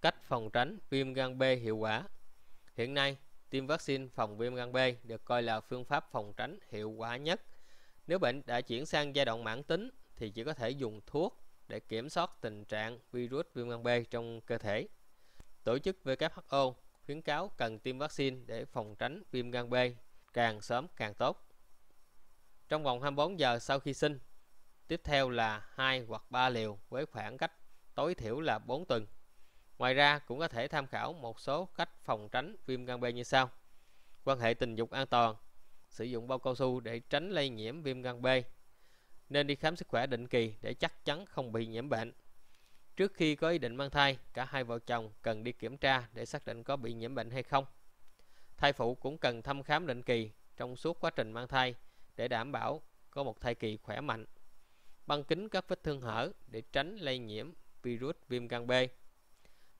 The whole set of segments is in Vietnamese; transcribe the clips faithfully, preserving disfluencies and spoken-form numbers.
Cách phòng tránh viêm gan B hiệu quả. Hiện nay, tiêm vaccine phòng viêm gan B được coi là phương pháp phòng tránh hiệu quả nhất. Nếu bệnh đã chuyển sang giai đoạn mãn tính thì chỉ có thể dùng thuốc để kiểm soát tình trạng virus viêm gan B trong cơ thể. Tổ chức W H O khuyến cáo cần tiêm vaccine để phòng tránh viêm gan B càng sớm càng tốt, trong vòng hai mươi bốn giờ sau khi sinh. Tiếp theo là hai hoặc ba liều với khoảng cách tối thiểu là bốn tuần. Ngoài ra cũng có thể tham khảo một số cách phòng tránh viêm gan B như sau: quan hệ tình dục an toàn, sử dụng bao cao su để tránh lây nhiễm viêm gan B, nên đi khám sức khỏe định kỳ để chắc chắn không bị nhiễm bệnh. Trước khi có ý định mang thai, cả hai vợ chồng cần đi kiểm tra để xác định có bị nhiễm bệnh hay không. Thai phụ cũng cần thăm khám định kỳ trong suốt quá trình mang thai để đảm bảo có một thai kỳ khỏe mạnh. Băng kín các vết thương hở để tránh lây nhiễm virus viêm gan B.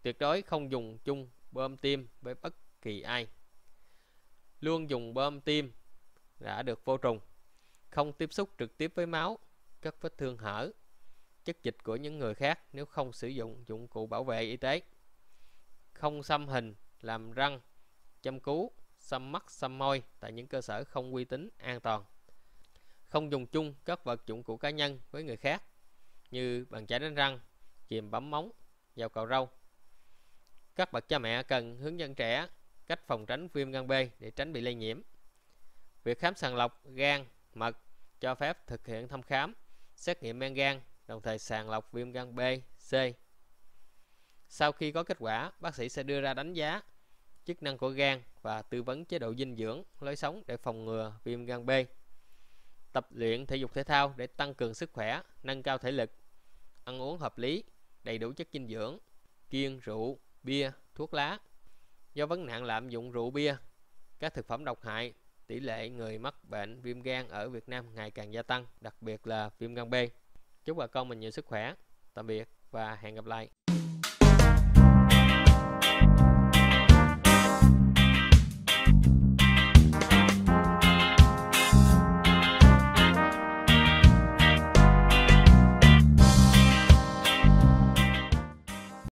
Tuyệt đối không dùng chung bơm tiêm với bất kỳ ai. Luôn dùng bơm tiêm đã được vô trùng, không tiếp xúc trực tiếp với máu, các vết thương hở, chất dịch của những người khác nếu không sử dụng dụng cụ bảo vệ y tế. Không xăm hình, làm răng, châm cứu, xăm mắt, xăm môi tại những cơ sở không uy tín, an toàn. Không dùng chung các vật dụng cụ cá nhân với người khác như bàn chải đánh răng, chìm bấm móng, dao cạo râu. Các bậc cha mẹ cần hướng dẫn trẻ cách phòng tránh viêm gan B để tránh bị lây nhiễm. Việc khám sàng lọc gan, mật cho phép thực hiện thăm khám, xét nghiệm men gan, đồng thời sàng lọc viêm gan B, C. Sau khi có kết quả, bác sĩ sẽ đưa ra đánh giá chức năng của gan và tư vấn chế độ dinh dưỡng, lối sống để phòng ngừa viêm gan B. Tập luyện thể dục thể thao để tăng cường sức khỏe, nâng cao thể lực. Ăn uống hợp lý, đầy đủ chất dinh dưỡng, kiêng rượu, bia, thuốc lá. Do vấn nạn lạm dụng rượu bia, các thực phẩm độc hại, tỷ lệ người mắc bệnh viêm gan ở Việt Nam ngày càng gia tăng, đặc biệt là viêm gan B. Chúc bà con mình nhiều sức khỏe. Tạm biệt và hẹn gặp lại.